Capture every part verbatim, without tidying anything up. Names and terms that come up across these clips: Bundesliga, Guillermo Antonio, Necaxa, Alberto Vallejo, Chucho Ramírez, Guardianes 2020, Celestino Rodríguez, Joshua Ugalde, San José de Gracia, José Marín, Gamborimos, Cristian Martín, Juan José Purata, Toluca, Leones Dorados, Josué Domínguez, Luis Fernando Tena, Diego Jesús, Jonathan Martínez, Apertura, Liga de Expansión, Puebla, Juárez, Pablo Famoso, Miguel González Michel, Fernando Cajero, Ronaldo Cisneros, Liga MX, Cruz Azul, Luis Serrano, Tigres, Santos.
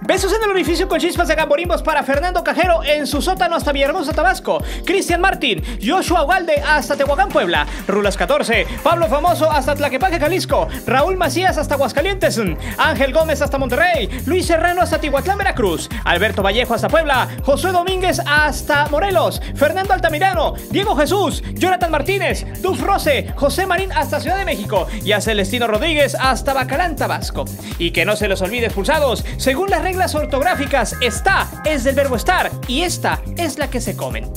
Besos en el orificio con chispas de Gamborimos para Fernando Cajero en su sótano hasta Villahermosa, Tabasco. Cristian Martín, Joshua Ugalde hasta Tehuacán, Puebla. Rulas catorce, Pablo Famoso hasta Tlaquepaque, Jalisco. Raúl Macías hasta Aguascalientes. Ángel Gómez hasta Monterrey. Luis Serrano hasta Tihuatlán, Veracruz. Alberto Vallejo hasta Puebla. Josué Domínguez hasta Morelos. Fernando Altamirano, Diego Jesús, Jonathan Martínez, Duf Rose, José Marín hasta Ciudad de México y a Celestino Rodríguez hasta Bacalán, Tabasco. Y que no se los olvide, expulsados. Según las reglas ortográficas, está es del verbo estar y esta es la que se comen.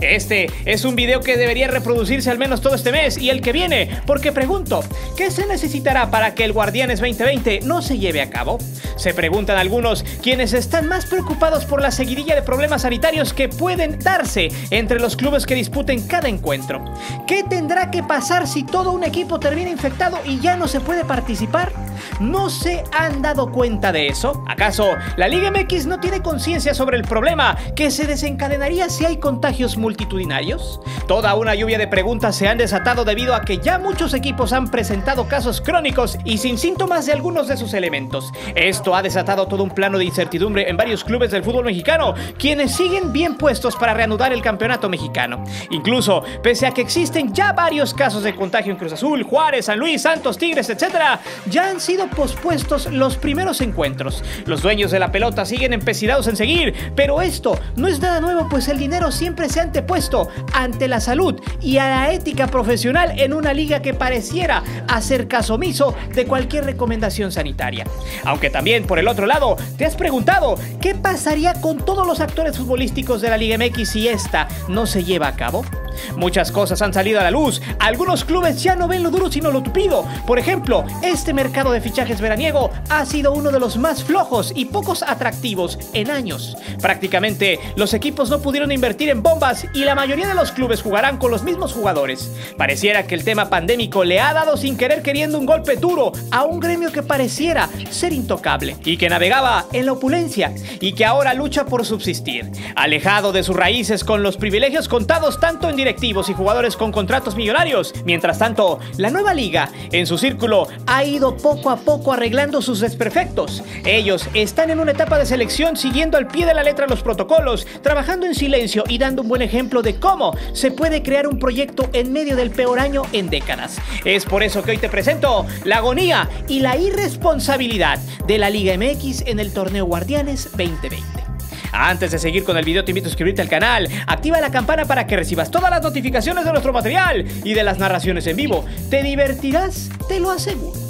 Este es un video que debería reproducirse al menos todo este mes y el que viene, porque pregunto, ¿qué se necesitará para que el Guardianes veinte veinte no se lleve a cabo? Se preguntan algunos, quienes están más preocupados por la seguidilla de problemas sanitarios que pueden darse entre los clubes que disputen cada encuentro. ¿Qué tendrá que pasar si todo un equipo termina infectado y ya no se puede participar? ¿No se han dado cuenta de eso? ¿Acaso la Liga M X no tiene conciencia sobre el problema que se desencadenaría si hay contagios muy multitudinarios? Toda una lluvia de preguntas se han desatado debido a que ya muchos equipos han presentado casos crónicos y sin síntomas de algunos de sus elementos. Esto ha desatado todo un plano de incertidumbre en varios clubes del fútbol mexicano, quienes siguen bien puestos para reanudar el campeonato mexicano. Incluso, pese a que existen ya varios casos de contagio en Cruz Azul, Juárez, San Luis, Santos, Tigres, etcétera, ya han sido pospuestos los primeros encuentros. Los dueños de la pelota siguen empecidados en seguir, pero esto no es nada nuevo, pues el dinero siempre se ha puesto ante la salud y a la ética profesional en una liga que pareciera hacer caso omiso de cualquier recomendación sanitaria. Aunque también, por el otro lado, te has preguntado ¿qué pasaría con todos los actores futbolísticos de la Liga M X si esta no se lleva a cabo? Muchas cosas han salido a la luz, algunos clubes ya no ven lo duro sino lo tupido. Por ejemplo, este mercado de fichajes veraniego ha sido uno de los más flojos y pocos atractivos en años. Prácticamente los equipos no pudieron invertir en bombas y la mayoría de los clubes jugarán con los mismos jugadores. Pareciera que el tema pandémico le ha dado sin querer queriendo un golpe duro a un gremio que pareciera ser intocable y que navegaba en la opulencia y que ahora lucha por subsistir, alejado de sus raíces con los privilegios contados tanto en directo directivos y jugadores con contratos millonarios. Mientras tanto, la nueva liga, en su círculo, ha ido poco a poco arreglando sus desperfectos. Ellos están en una etapa de selección siguiendo al pie de la letra los protocolos, trabajando en silencio y dando un buen ejemplo de cómo se puede crear un proyecto en medio del peor año en décadas. Es por eso que hoy te presento la agonía y la irresponsabilidad de la Liga M X en el torneo Guardianes veinte veinte. Antes de seguir con el video, te invito a suscribirte al canal, activa la campana para que recibas todas las notificaciones de nuestro material y de las narraciones en vivo. Te divertirás, te lo aseguro.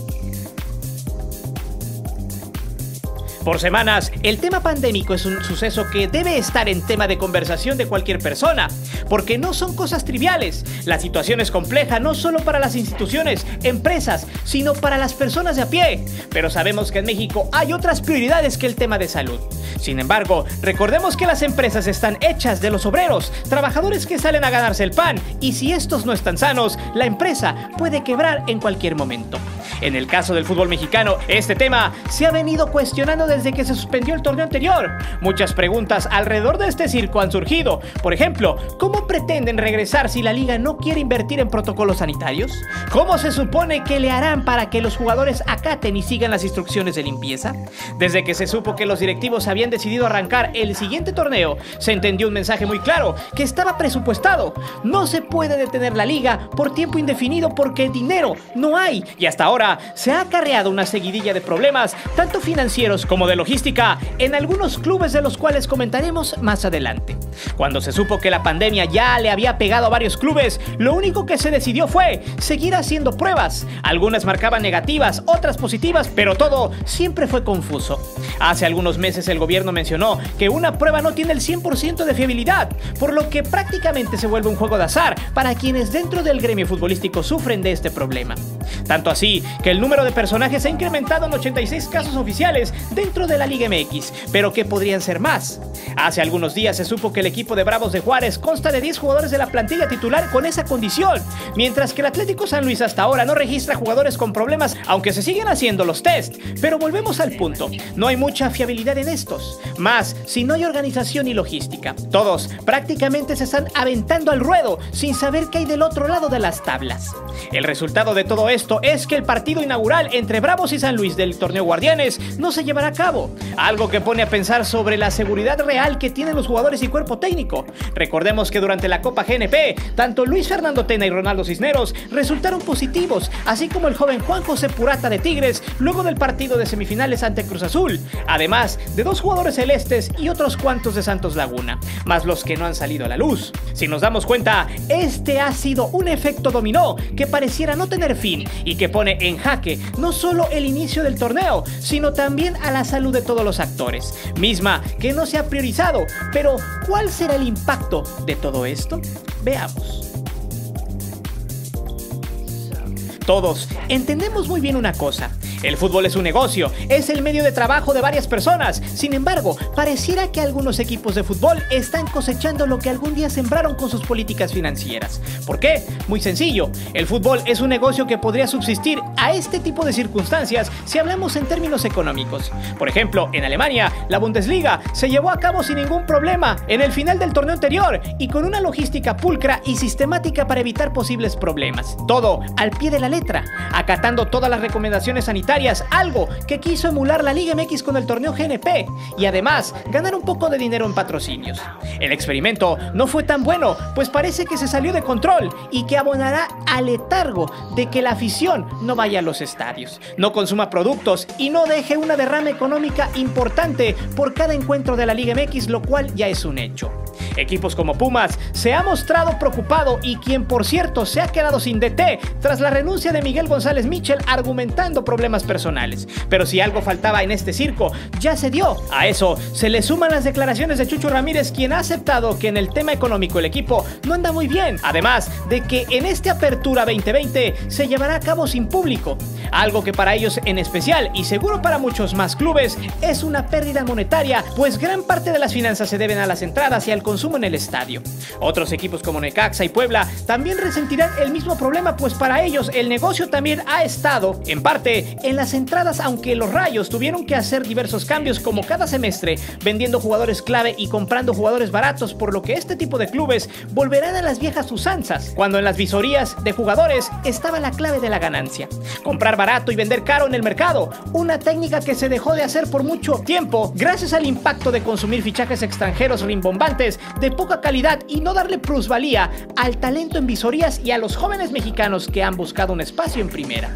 Por semanas, el tema pandémico es un suceso que debe estar en tema de conversación de cualquier persona, porque no son cosas triviales. La situación es compleja no solo para las instituciones, empresas, sino para las personas de a pie. Pero sabemos que en México hay otras prioridades que el tema de salud. Sin embargo, recordemos que las empresas están hechas de los obreros, trabajadores que salen a ganarse el pan, y si estos no están sanos, la empresa puede quebrar en cualquier momento. En el caso del fútbol mexicano, este tema se ha venido cuestionando desde Desde que se suspendió el torneo anterior. Muchas preguntas alrededor de este circo han surgido. Por ejemplo, ¿cómo pretenden regresar si la liga no quiere invertir en protocolos sanitarios? ¿Cómo se supone que le harán para que los jugadores acaten y sigan las instrucciones de limpieza? Desde que se supo que los directivos habían decidido arrancar el siguiente torneo, se entendió un mensaje muy claro que estaba presupuestado. No se puede detener la liga por tiempo indefinido porque dinero no hay, y hasta ahora se ha acarreado una seguidilla de problemas, tanto financieros como de logística, en algunos clubes de los cuales comentaremos más adelante. Cuando se supo que la pandemia ya le había pegado a varios clubes, lo único que se decidió fue seguir haciendo pruebas. Algunas marcaban negativas, otras positivas, pero todo siempre fue confuso. Hace algunos meses el gobierno mencionó que una prueba no tiene el cien por ciento de fiabilidad, por lo que prácticamente se vuelve un juego de azar para quienes dentro del gremio futbolístico sufren de este problema. Tanto así que el número de personajes se ha incrementado en ochenta y seis casos oficiales dentro de la Liga M X, pero que podrían ser más. Hace algunos días se supo que el equipo de Bravos de Juárez consta de diez jugadores de la plantilla titular con esa condición, mientras que el Atlético San Luis hasta ahora no registra jugadores con problemas, aunque se siguen haciendo los test. Pero volvemos al punto, no hay mucha fiabilidad en estos, más si no hay organización y logística. Todos prácticamente se están aventando al ruedo sin saber qué hay del otro lado de las tablas. El resultado de todo esto es que el partido partido inaugural entre Bravos y San Luis del torneo Guardianes no se llevará a cabo, algo que pone a pensar sobre la seguridad real que tienen los jugadores y cuerpo técnico. Recordemos que durante la Copa G N P, tanto Luis Fernando Tena y Ronaldo Cisneros resultaron positivos, así como el joven Juan José Purata de Tigres, luego del partido de semifinales ante Cruz Azul, además de dos jugadores celestes y otros cuantos de Santos Laguna, más los que no han salido a la luz. Si nos damos cuenta, este ha sido un efecto dominó que pareciera no tener fin y que pone en jaque no solo el inicio del torneo, sino también a la salud de todos los actores, misma que no se ha priorizado. Pero ¿cuál será el impacto de todo esto? Veamos. Todos entendemos muy bien una cosa: el fútbol es un negocio, es el medio de trabajo de varias personas. Sin embargo, pareciera que algunos equipos de fútbol están cosechando lo que algún día sembraron con sus políticas financieras. ¿Por qué? Muy sencillo. El fútbol es un negocio que podría subsistir a este tipo de circunstancias si hablamos en términos económicos. Por ejemplo, en Alemania, la Bundesliga se llevó a cabo sin ningún problema en el final del torneo anterior y con una logística pulcra y sistemática para evitar posibles problemas. Todo al pie de la letra, acatando todas las recomendaciones sanitarias, algo que quiso emular la Liga M X con el torneo G N P, y además ganar un poco de dinero en patrocinios. El experimento no fue tan bueno, pues parece que se salió de control y que abonará al letargo de que la afición no vaya a los estadios, no consuma productos y no deje una derrama económica importante por cada encuentro de la Liga M X, lo cual ya es un hecho. Equipos como Pumas se ha mostrado preocupado, y quien por cierto se ha quedado sin D T tras la renuncia de Miguel González Michel, argumentando problemas personales. Pero si algo faltaba en este circo, ya se dio. A eso se le suman las declaraciones de Chucho Ramírez, quien ha aceptado que en el tema económico el equipo no anda muy bien, además de que en esta apertura veinte veinte se llevará a cabo sin público, algo que para ellos en especial, y seguro para muchos más clubes, es una pérdida monetaria, pues gran parte de las finanzas se deben a las entradas y al consumo en el estadio. Otros equipos como Necaxa y Puebla también resentirán el mismo problema, pues para ellos el negocio también ha estado, en parte, en las entradas, aunque los Rayos tuvieron que hacer diversos cambios como cada semestre, vendiendo jugadores clave y comprando jugadores baratos, por lo que este tipo de clubes volverán a las viejas usanzas, cuando en las visorías de jugadores estaba la clave de la ganancia. Comprar barato y vender caro en el mercado, una técnica que se dejó de hacer por mucho tiempo gracias al impacto de consumir fichajes extranjeros rimbombantes de poca calidad y no darle plusvalía al talento en visorías y a los jóvenes mexicanos que han buscado un espacio en primera.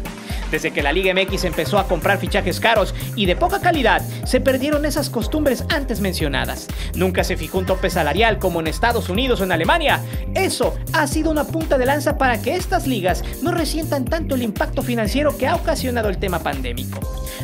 Desde que la Liga M X empezó a comprar fichajes caros y de poca calidad, se perdieron esas costumbres antes mencionadas. Nunca se fijó un tope salarial como en Estados Unidos o en Alemania. Eso ha sido una punta de lanza para que estas ligas no resientan tanto el impacto financiero que ha ocasionado el tema pandémico.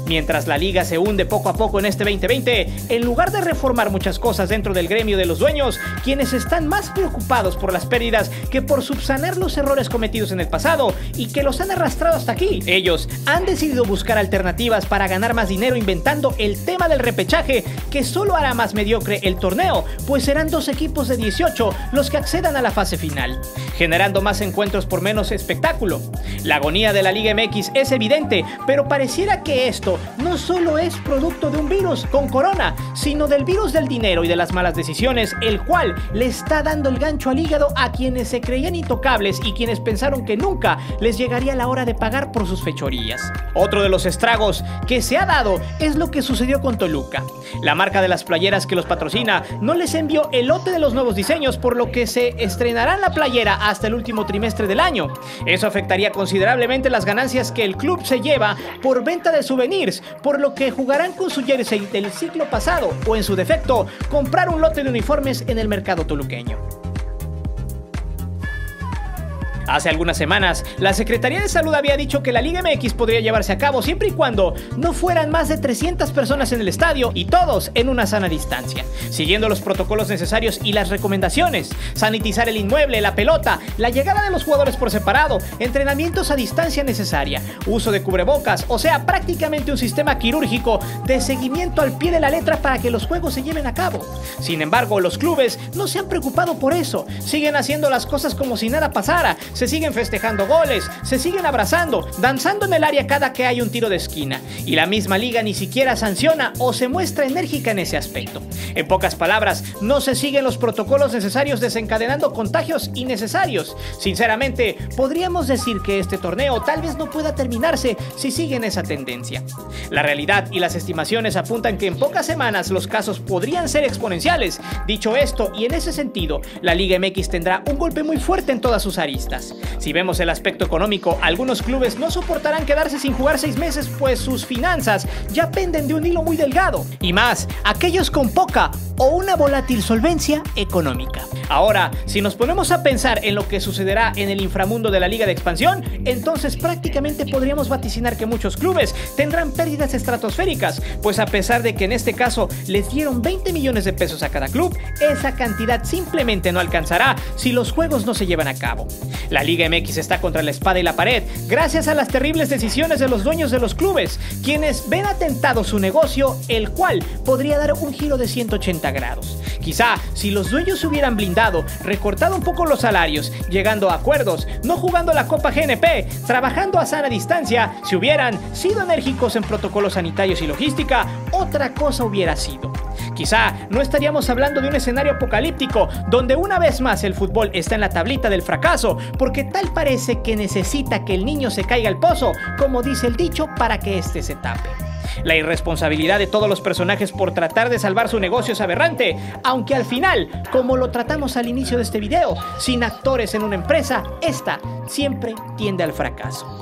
Mientras la liga se hunde poco a poco en este veinte veinte, en lugar de reformar muchas cosas dentro del gremio de los dueños, quienes están más preocupados por las pérdidas que por subsanar los errores cometidos en el pasado y que los han arrastrado hasta aquí. Ellos han decidido buscar alternativas para ganar más dinero, inventando el tema del repechaje, que solo hará más mediocre el torneo, pues serán dos equipos de dieciocho los que accedan a la fase final, generando más encuentros por menos espectáculo. La agonía de la Liga M X es evidente, pero pareciera que esto no solo es producto de un virus con corona, sino del virus del dinero y de las malas decisiones, el cual le está dando el gancho al hígado a quienes se creían intocables y quienes pensaron que nunca les llegaría la hora de pagar por sus fechorías. Otro de los estragos que se ha dado es lo que sucedió con Toluca. La marca de las playeras que los patrocina no les envió el lote de los nuevos diseños, por lo que se estrenará la playera hasta el último trimestre del año. Eso afectaría considerablemente las ganancias que el club se lleva por venta de souvenirs, por lo que jugarán con su jersey del ciclo pasado, o en su defecto, comprar un lote de uniformes en el mercado toluqueño. Hace algunas semanas, la Secretaría de Salud había dicho que la Liga M X podría llevarse a cabo siempre y cuando no fueran más de trescientas personas en el estadio y todos en una sana distancia, siguiendo los protocolos necesarios y las recomendaciones: sanitizar el inmueble, la pelota, la llegada de los jugadores por separado, entrenamientos a distancia necesaria, uso de cubrebocas, o sea, prácticamente un sistema quirúrgico de seguimiento al pie de la letra para que los juegos se lleven a cabo. Sin embargo, los clubes no se han preocupado por eso, siguen haciendo las cosas como si nada pasara, se siguen festejando goles, se siguen abrazando, danzando en el área cada que hay un tiro de esquina, y la misma liga ni siquiera sanciona o se muestra enérgica en ese aspecto. En pocas palabras, no se siguen los protocolos necesarios, desencadenando contagios innecesarios. Sinceramente, podríamos decir que este torneo tal vez no pueda terminarse si siguen esa tendencia. La realidad y las estimaciones apuntan que en pocas semanas los casos podrían ser exponenciales. Dicho esto, y en ese sentido, la Liga M X tendrá un golpe muy fuerte en todas sus aristas. Si vemos el aspecto económico, algunos clubes no soportarán quedarse sin jugar seis meses, pues sus finanzas ya penden de un hilo muy delgado, y más aquellos con poca o una volátil solvencia económica. Ahora, si nos ponemos a pensar en lo que sucederá en el inframundo de la Liga de Expansión, entonces prácticamente podríamos vaticinar que muchos clubes tendrán pérdidas estratosféricas, pues a pesar de que en este caso les dieron veinte millones de pesos a cada club, esa cantidad simplemente no alcanzará si los juegos no se llevan a cabo. La Liga M X está contra la espada y la pared, gracias a las terribles decisiones de los dueños de los clubes, quienes ven atentado su negocio, el cual podría dar un giro de ciento ochenta grados. Quizá si los dueños se hubieran blindado, recortado un poco los salarios, llegando a acuerdos, no jugando la Copa G N P, trabajando a sana distancia, si hubieran sido enérgicos en protocolos sanitarios y logística, otra cosa hubiera sido. Quizá no estaríamos hablando de un escenario apocalíptico, donde una vez más el fútbol está en la tablita del fracaso, porque tal parece que necesita que el niño se caiga al pozo, como dice el dicho, para que este se tape. La irresponsabilidad de todos los personajes por tratar de salvar su negocio es aberrante, aunque al final, como lo tratamos al inicio de este video, sin actores en una empresa, esta siempre tiende al fracaso.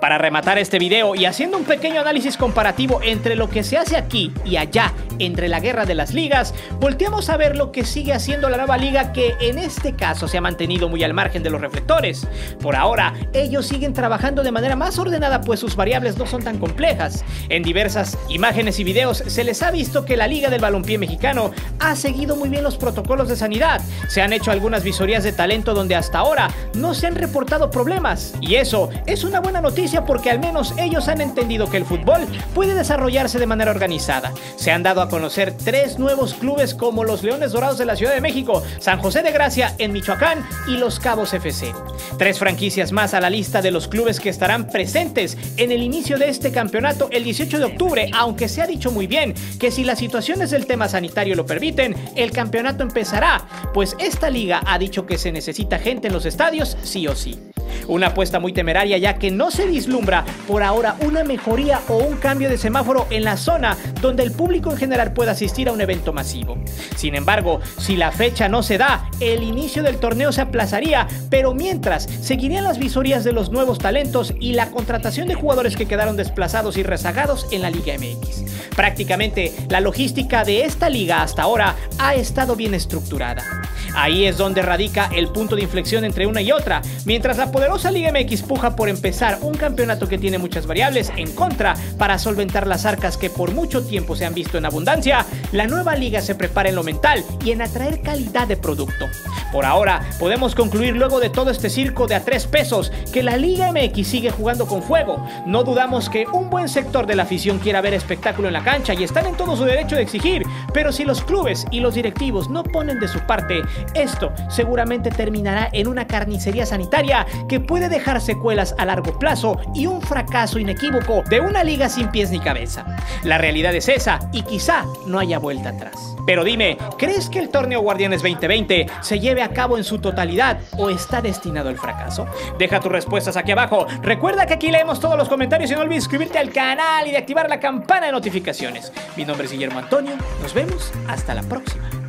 Para rematar este video y haciendo un pequeño análisis comparativo entre lo que se hace aquí y allá, entre la guerra de las ligas, volteamos a ver lo que sigue haciendo la nueva liga, que en este caso se ha mantenido muy al margen de los reflectores. Por ahora, ellos siguen trabajando de manera más ordenada, pues sus variables no son tan complejas. En diversas imágenes y videos se les ha visto que la Liga del Balompié Mexicano ha seguido muy bien los protocolos de sanidad. Se han hecho algunas visorías de talento donde hasta ahora no se han reportado problemas. Y eso es una buena noticia, porque al menos ellos han entendido que el fútbol puede desarrollarse de manera organizada. Se han dado a conocer tres nuevos clubes, como los Leones Dorados de la Ciudad de México, San José de Gracia en Michoacán y Los Cabos F C. Tres franquicias más a la lista de los clubes que estarán presentes en el inicio de este campeonato el dieciocho de octubre, aunque se ha dicho muy bien que si las situaciones del tema sanitario lo permiten, el campeonato empezará, pues esta liga ha dicho que se necesita gente en los estadios sí o sí. Una apuesta muy temeraria, ya que no se vislumbra por ahora una mejoría o un cambio de semáforo en la zona donde el público en general pueda asistir a un evento masivo. Sin embargo, si la fecha no se da, el inicio del torneo se aplazaría, pero mientras seguirían las visorías de los nuevos talentos y la contratación de jugadores que quedaron desplazados y rezagados en la Liga M X. Prácticamente la logística de esta liga hasta ahora ha estado bien estructurada. Ahí es donde radica el punto de inflexión entre una y otra. Mientras la poderosa Liga M X puja por empezar un campeonato que tiene muchas variables en contra para solventar las arcas que por mucho tiempo se han visto en abundancia, la nueva liga se prepara en lo mental y en atraer calidad de producto. Por ahora, podemos concluir luego de todo este circo de a tres pesos que la Liga M X sigue jugando con fuego. No dudamos que un buen sector de la afición quiera ver espectáculo en la cancha y están en todo su derecho de exigir, pero si los clubes y los directivos no ponen de su parte, esto seguramente terminará en una carnicería sanitaria que puede dejar secuelas a largo plazo y un fracaso inequívoco de una liga sin pies ni cabeza. La realidad es esa y quizá no haya vuelta atrás. Pero dime, ¿crees que el torneo Guardianes veinte veinte se lleve a cabo en su totalidad o está destinado al fracaso? Deja tus respuestas aquí abajo. Recuerda que aquí leemos todos los comentarios y no olvides suscribirte al canal y de activar la campana de notificaciones. Mi nombre es Guillermo Antonio. Nos vemos hasta la próxima.